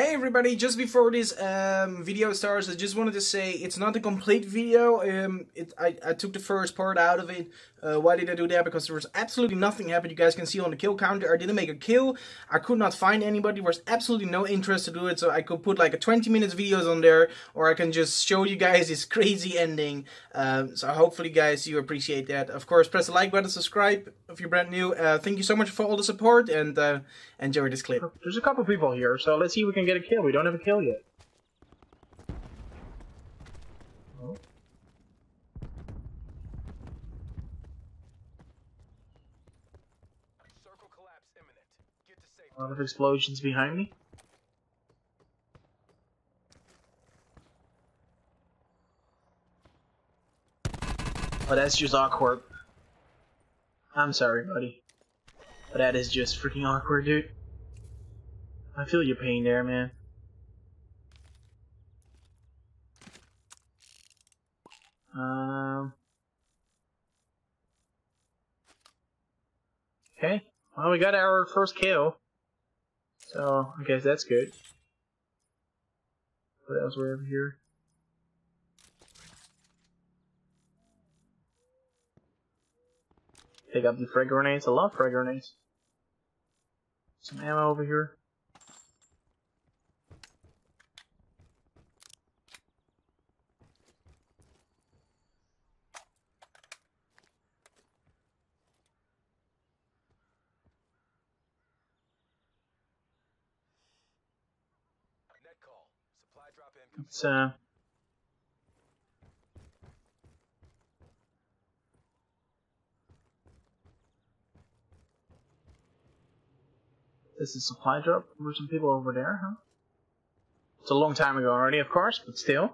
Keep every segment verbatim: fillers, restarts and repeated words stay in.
Hey everybody, just before this um, video starts, I just wanted to say it's not a complete video. Um, it, I, I took the first part out of it. Uh, why did I do that? Because there was absolutely nothing happened. You guys can see on the kill counter, I didn't make a kill. I could not find anybody. There was absolutely no interest to do it, so I could put like a twenty minutes videos on there, or I can just show you guys this crazy ending. Um, so hopefully, guys, you appreciate that. Of course, press the like button, subscribe if you're brand new. Uh, thank you so much for all the support, and uh, enjoy this clip. There's a couple people here, so let's see if we can get a kill. We don't have a kill yet. Oh. Circle collapse imminent. Get to safety. A lot of explosions behind me. Oh, that's just awkward. I'm sorry, buddy, but that is just freaking awkward, dude. I feel your pain there, man. Um. Okay. Well, we got our first kill, so I guess that's good. What else we're over here? Pick up the frag grenades. I love frag grenades. Some ammo over here. It's uh this is supply drop. There were some people over there, huh? It's a long time ago already, of course, but still.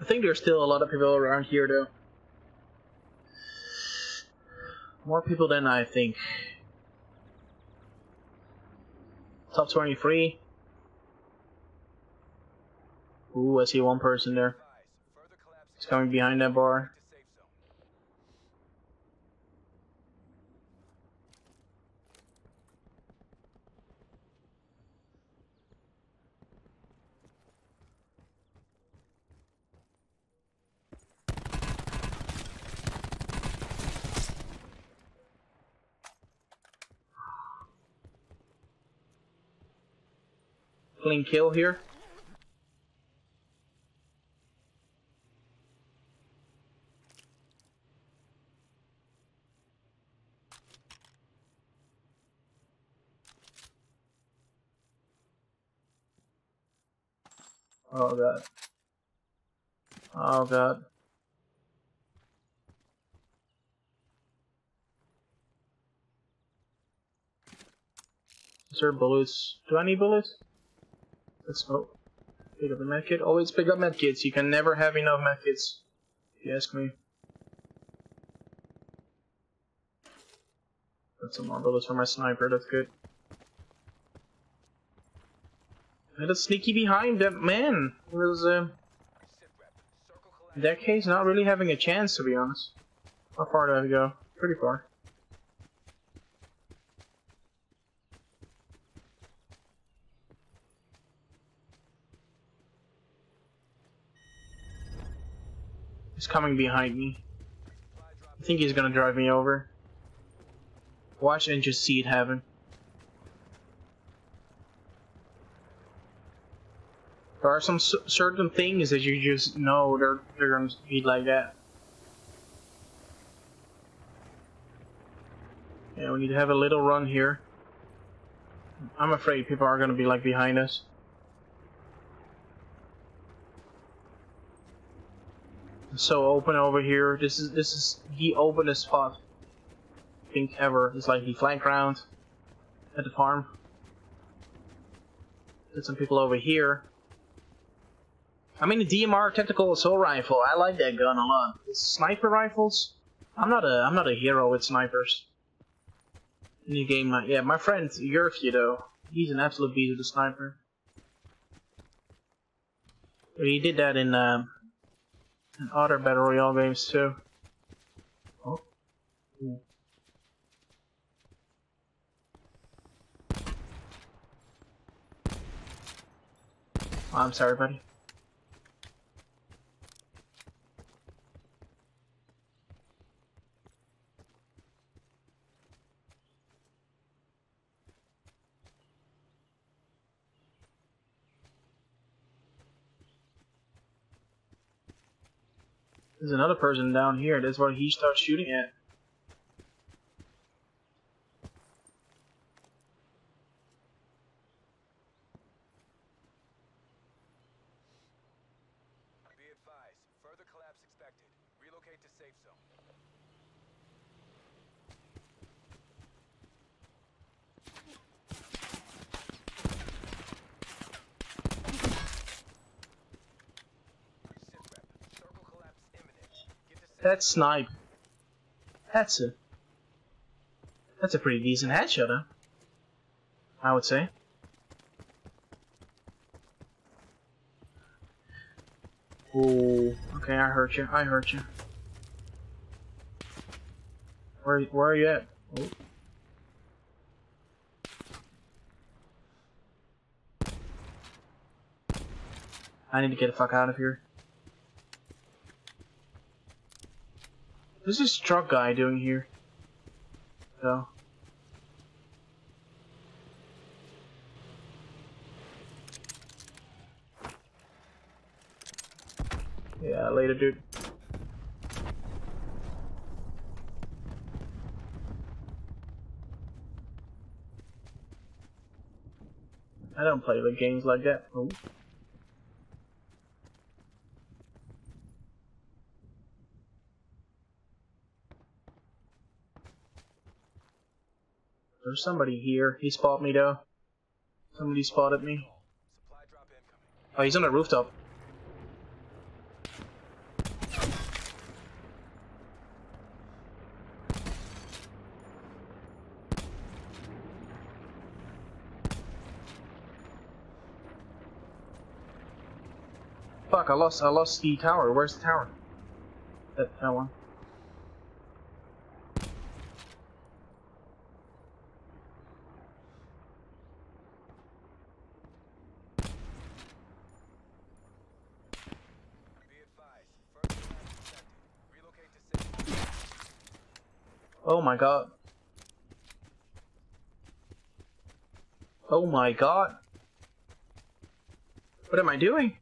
I think there's still a lot of people around here, though. More people than I think. Top twenty-three. Ooh, I see one person there. He's coming behind that bar. Clean kill here. Oh god. Oh god. Is there bullets? Do I need bullets? Let's go. Pick up a medkit. Always pick up medkits. You can never have enough medkits, if you ask me. Got some more bullets for my sniper, that's good. Let us sneaky behind that man. It was, uh, in that case, not really having a chance, to be honest. How far did I go? Pretty far. He's coming behind me. I think he's gonna drive me over. Watch and just see it happen. There are some s certain things that you just know they're, they're gonna be like that. Yeah, we need to have a little run here. I'm afraid people are gonna be like behind us. So open over here. This is this is the openest spot I think ever. It's like the flank round at the farm. There's some people over here. I mean, the D M R tactical assault rifle. I like that gun a lot. It's sniper rifles I'm not a I'm not a hero with snipers. New game, my yeah, my friend Yurky though, he's an absolute beast with a sniper. He did that in um, in other battle royale games too. Oh. Yeah. Oh, I'm sorry, buddy. There's another person down here. That's what he starts shooting at. Be advised, further collapse expected. Relocate to safe zone. That's snipe. That's a that's a pretty decent headshot, huh? I would say. Ooh. Okay, I hurt you. I hurt you. Where where are you at? Oh. I need to get the fuck out of here. What's this truck guy doing here? So. Yeah, later, dude. I don't play with games like that. Oh. There's somebody here. He spotted me though. Somebody spotted me. Oh, he's on the rooftop. Fuck, I lost I lost the tower. Where's the tower? That that one. Oh my god. Oh my god. What am I doing?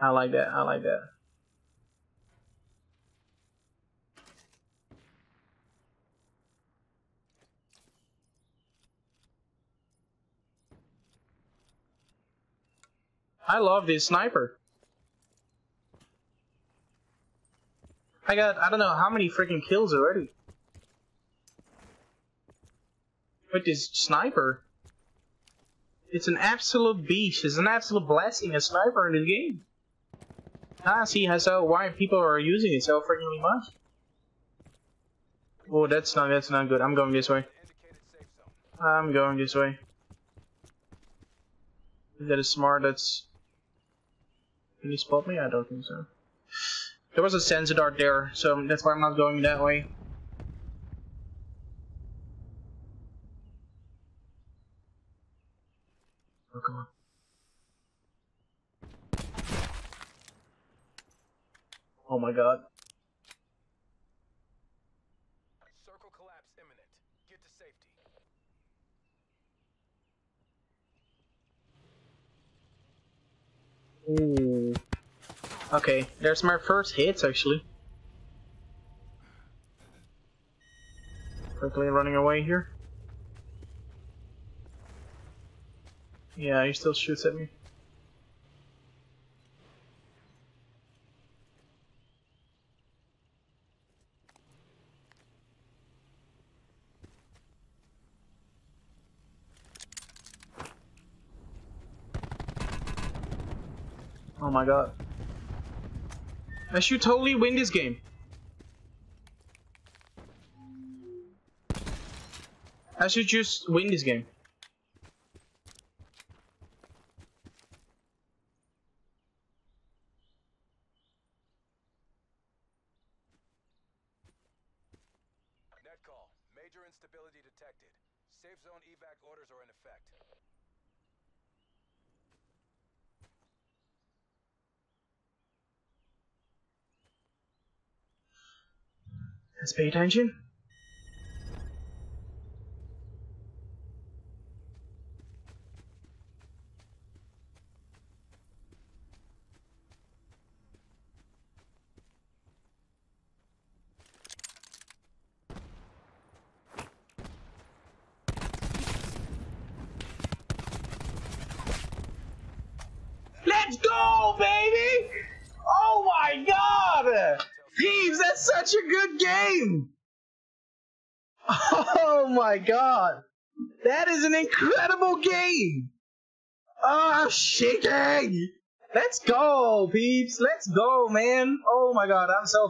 I like that, I like that. I love this sniper. I got, I don't know how many freaking kills already. With this sniper. It's an absolute beast. It's an absolute blessing, a sniper in this game. I see how so why people are using it so freaking much. Oh, that's not, that's not good. I'm going this way. I'm going this way. If that is smart, that's... Can you spot me? I don't think so. There was a sensor dart there, so that's why I'm not going that way. Oh, come on. Oh my god. Circle collapse imminent. Get to safety. Ooh. Okay, there's my first hits actually. Quickly running away here. Yeah, he still shoots at me. Oh my god. I should totally win this game. I should just win this game. Net call. Major instability detected. Safe zone evac orders are in effect. Let's pay attention. Let's go, baby! Oh my god! Jeez, that's such a good game! Oh my god! That is an incredible game! Oh, shaking! Let's go, peeps! Let's go, man! Oh my god, I'm so